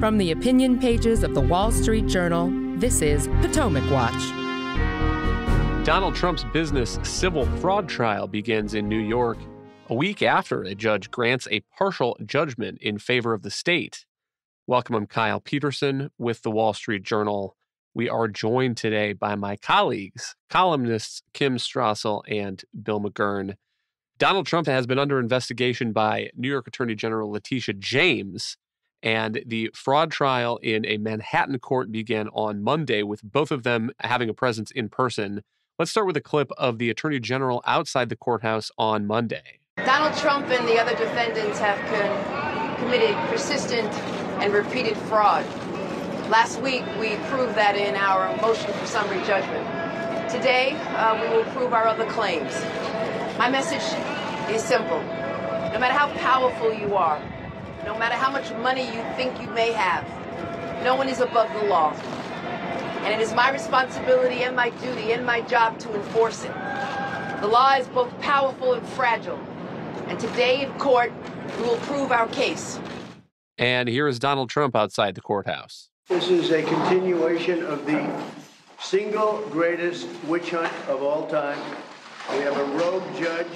From the opinion pages of the Wall Street Journal, this is Potomac Watch. Donald Trump's business civil fraud trial begins in New York a week after a judge grants a partial judgment in favor of the state. Welcome, I'm Kyle Peterson with the Wall Street Journal. We are joined today by my colleagues, columnists Kim Strassel and Bill McGurn. Donald Trump has been under investigation by New York Attorney General Letitia James, and the fraud trial in a Manhattan court began on Monday with both of them having a presence in person. Let's start with a clip of the Attorney General outside the courthouse on Monday. Donald Trump and the other defendants have committed persistent and repeated fraud. Last week, we proved that in our motion for summary judgment. Today, we will prove our other claims. My message is simple. No matter how powerful you are, no matter how much money you think you may have, no one is above the law. And it is my responsibility and my duty and my job to enforce it. The law is both powerful and fragile. And today in court, we will prove our case. And here is Donald Trump outside the courthouse. This is a continuation of the single greatest witch hunt of all time. We have a rogue judge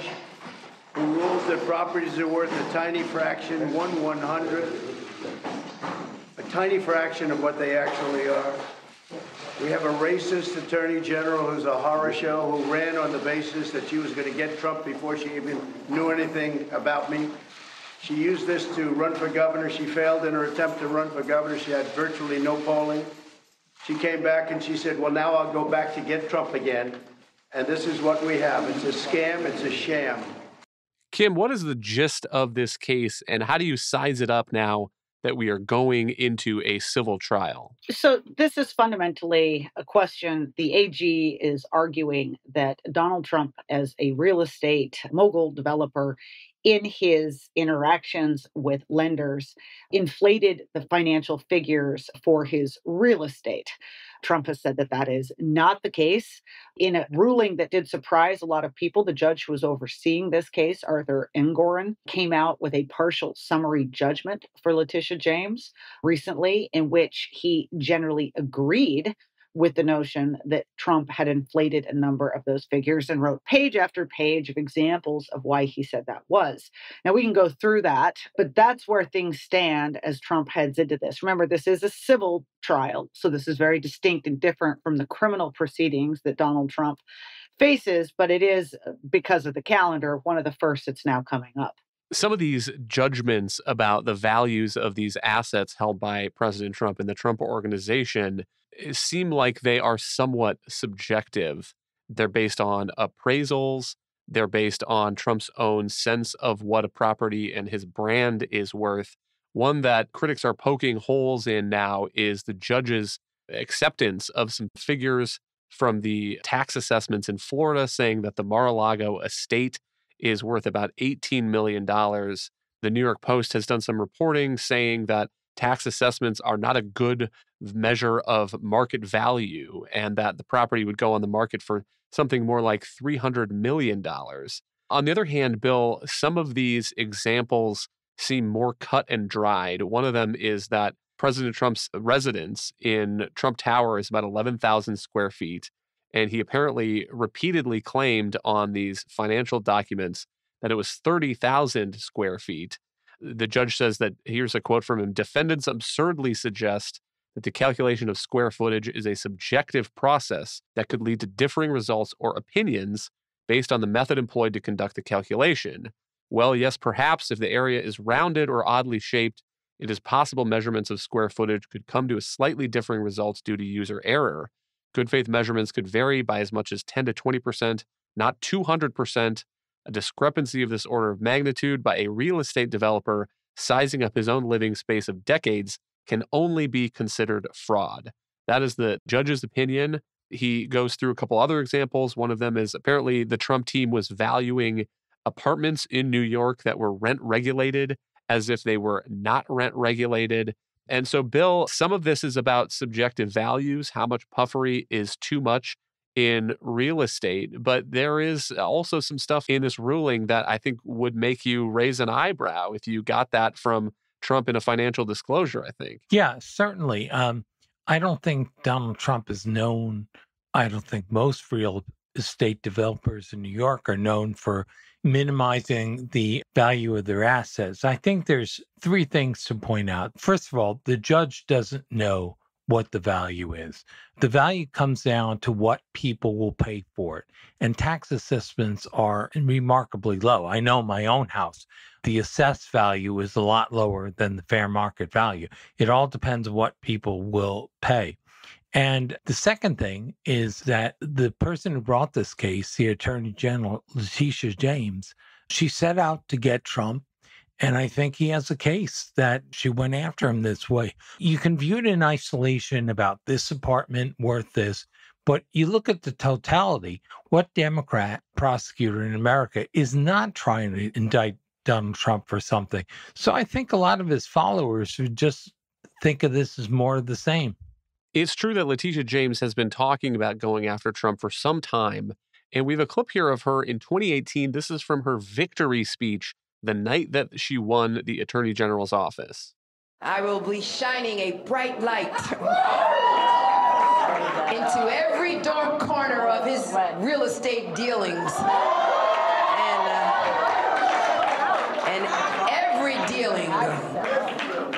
who rules that properties are worth a tiny fraction, 1/100th, a tiny fraction of what they actually are. We have a racist attorney general who's a horror show who ran on the basis that she was going to get Trump before she even knew anything about me. She used this to run for governor. She failed in her attempt to run for governor. She had virtually no polling. She came back and she said, well, now I'll go back to get Trump again. And this is what we have. It's a scam. It's a sham. Kim, what is the gist of this case, and how do you size it up now that we are going into a civil trial? So this is fundamentally a question. The AG is arguing that Donald Trump, as a real estate mogul developer, in his interactions with lenders, inflated the financial figures for his real estate. Trump has said that that is not the case. In a ruling that did surprise a lot of people, the judge who was overseeing this case, Arthur Engoron, came out with a partial summary judgment for Letitia James recently, in which he generally agreed with the notion that Trump had inflated a number of those figures and wrote page after page of examples of why he said that was. Now, we can go through that, but that's where things stand as Trump heads into this. Remember, this is a civil trial, so this is very distinct and different from the criminal proceedings that Donald Trump faces, but it is, because of the calendar, one of the first that's now coming up. Some of these judgments about the values of these assets held by President Trump and the Trump Organization seem like they are somewhat subjective. They're based on appraisals. They're based on Trump's own sense of what a property and his brand is worth. One that critics are poking holes in now is the judge's acceptance of some figures from the tax assessments in Florida, saying that the Mar-a-Lago estate is worth about $18 million. The New York Post has done some reporting saying that tax assessments are not a good measure of market value and that the property would go on the market for something more like $300 million. On the other hand, Bill, some of these examples seem more cut and dried. One of them is that President Trump's residence in Trump Tower is about 11,000 square feet. And he apparently repeatedly claimed on these financial documents that it was 30,000 square feet. The judge says that, here's a quote from him, defendants absurdly suggest that the calculation of square footage is a subjective process that could lead to differing results or opinions based on the method employed to conduct the calculation. Well, yes, perhaps if the area is rounded or oddly shaped, it is possible measurements of square footage could come to a slightly differing results due to user error. Good faith measurements could vary by as much as 10 to 20%, not 200%. A discrepancy of this order of magnitude by a real estate developer sizing up his own living space of decades can only be considered fraud. That is the judge's opinion. He goes through a couple other examples. One of them is apparently the Trump team was valuing apartments in New York that were rent regulated as if they were not rent regulated. And so, Bill, some of this is about subjective values, how much puffery is too much in real estate. But there is also some stuff in this ruling that I think would make you raise an eyebrow if you got that from Trump in a financial disclosure, I think. Yeah, certainly. I don't think Donald Trump is known. I don't think most real estate developers in New York are known for minimizing the value of their assets. I think there's three things to point out. First of all, the judge doesn't know what the value is. The value comes down to what people will pay for it. And tax assessments are remarkably low. I know my own house, the assessed value is a lot lower than the fair market value. It all depends on what people will pay. And the second thing is that the person who brought this case, the Attorney General, Letitia James, she set out to get Trump. And I think he has a case that she went after him this way. You can view it in isolation about this apartment worth this, but you look at the totality. What Democrat prosecutor in America is not trying to indict Donald Trump for something? So I think a lot of his followers should just think of this as more of the same. It's true that Letitia James has been talking about going after Trump for some time. And we have a clip here of her in 2018. This is from her victory speech, the night that she won the Attorney General's office. I will be shining a bright light into every dark corner of his real estate dealings and every dealing,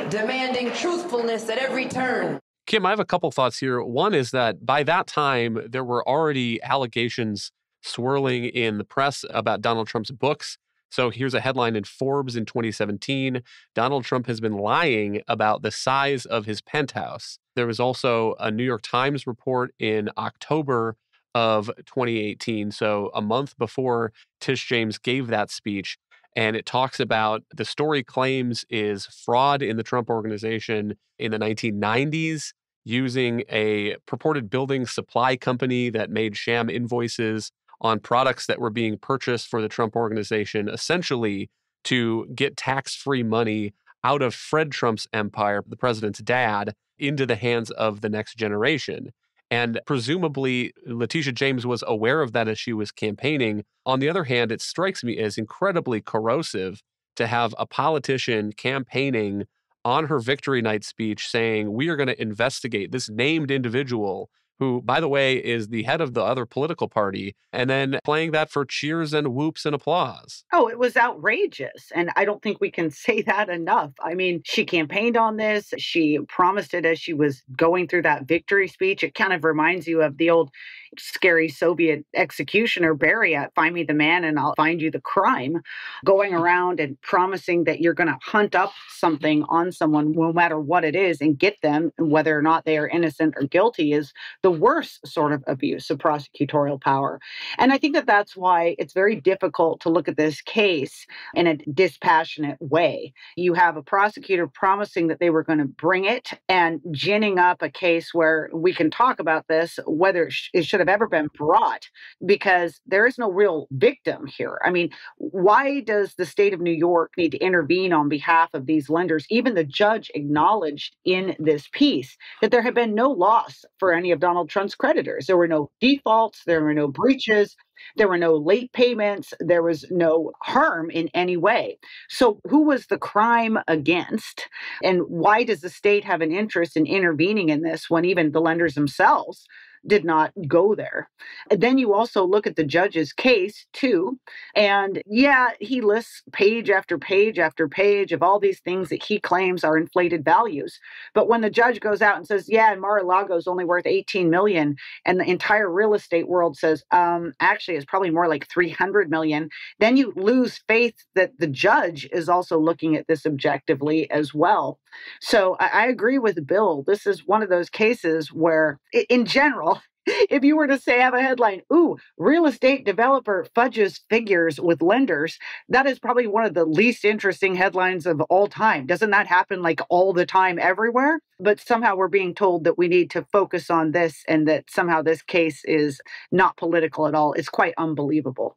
demanding truthfulness at every turn. Kim, I have a couple thoughts here. One is that by that time, there were already allegations swirling in the press about Donald Trump's books. So here's a headline in Forbes in 2017. Donald Trump has been lying about the size of his penthouse. There was also a New York Times report in October of 2018, so a month before Tish James gave that speech. And it talks about the story claims is fraud in the Trump Organization in the 1990s using a purported building supply company that made sham invoices on products that were being purchased for the Trump Organization, essentially to get tax-free money out of Fred Trump's empire, the president's dad, into the hands of the next generation. And presumably, Letitia James was aware of that as she was campaigning. On the other hand, it strikes me as incredibly corrosive to have a politician campaigning on her victory night speech saying, we are going to investigate this named individual who, by the way, is the head of the other political party, and then playing that for cheers and whoops and applause. Oh, it was outrageous. And I don't think we can say that enough. I mean, she campaigned on this. She promised it as she was going through that victory speech. It kind of reminds you of the old scary Soviet executioner, Bariat, find me the man and I'll find you the crime, going around and promising that you're going to hunt up something on someone, no matter what it is, and get them, and whether or not they are innocent or guilty is the worst sort of abuse of prosecutorial power. And I think that that's why it's very difficult to look at this case in a dispassionate way. You have a prosecutor promising that they were going to bring it and ginning up a case where we can talk about this, whether it should have ever been brought, because there is no real victim here. I mean, why does the state of New York need to intervene on behalf of these lenders? Even the judge acknowledged in this piece that there had been no loss for any of Donald Trump's creditors. There were no defaults. There were no breaches. There were no late payments. There was no harm in any way. So who was the crime against? And why does the state have an interest in intervening in this when even the lenders themselves did not go there? And then you also look at the judge's case, too. And yeah, he lists page after page after page of all these things that he claims are inflated values. But when the judge goes out and says, yeah, Mar-a-Lago is only worth $18 million, and the entire real estate world says, actually, it's probably more like $300 million, then you lose faith that the judge is also looking at this objectively as well. So I agree with Bill. This is one of those cases where, in general, if you were to say, have a headline, ooh, real estate developer fudges figures with lenders, that is probably one of the least interesting headlines of all time. Doesn't that happen like all the time everywhere? But somehow we're being told that we need to focus on this and that somehow this case is not political at all. It's quite unbelievable.